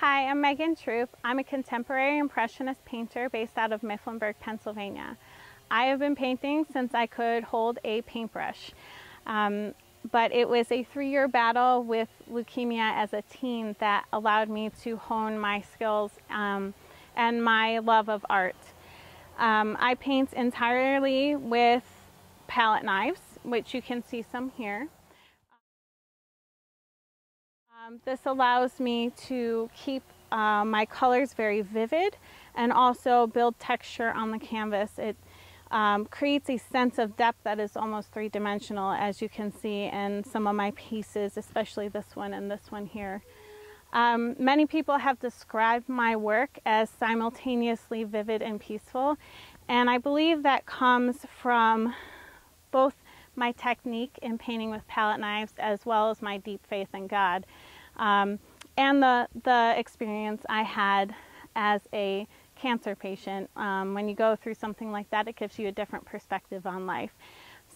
Hi, I'm Megan Troop. I'm a contemporary impressionist painter based out of Mifflinburg, Pennsylvania. I have been painting since I could hold a paintbrush, but it was a 3-year battle with leukemia as a teen that allowed me to hone my skills and my love of art. I paint entirely with palette knives, which you can see some here. This allows me to keep my colors very vivid and also build texture on the canvas. It creates a sense of depth that is almost 3-dimensional, as you can see in some of my pieces, especially this one and this one here. Many people have described my work as simultaneously vivid and peaceful, and I believe that comes from both my technique in painting with palette knives, as well as my deep faith in God, and the experience I had as a cancer patient. When you go through something like that, it gives you a different perspective on life.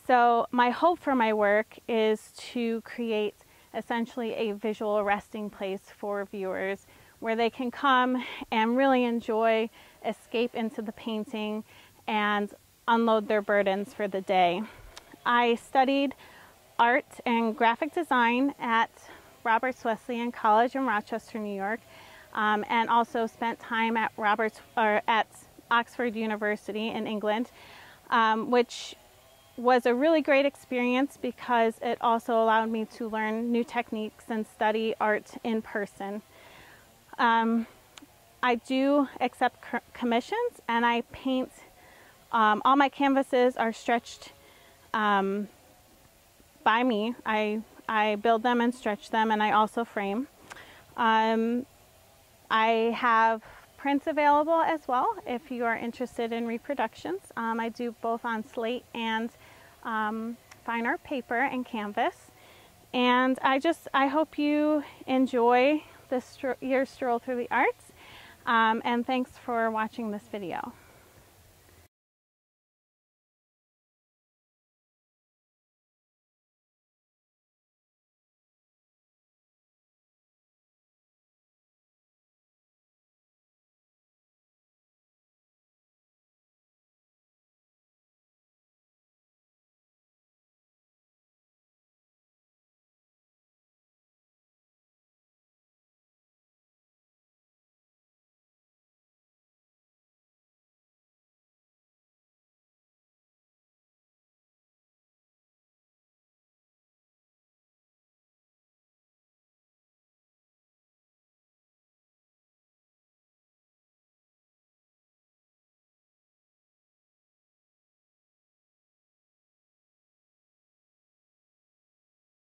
So my hope for my work is to create essentially a visual resting place for viewers, where they can come and really enjoy, escape into the painting, and unload their burdens for the day. I studied art and graphic design at Roberts Wesleyan College in Rochester, New York, and also spent time at Oxford University in England, which was a really great experience because it also allowed me to learn new techniques and study art in person. I do accept commissions, and I paint. All my canvases are stretched by me. I build them and stretch them, and I also frame. I have prints available as well if you are interested in reproductions. I do both on slate and fine art paper and canvas. And I hope you enjoy this year's stroll through the arts, and thanks for watching this video.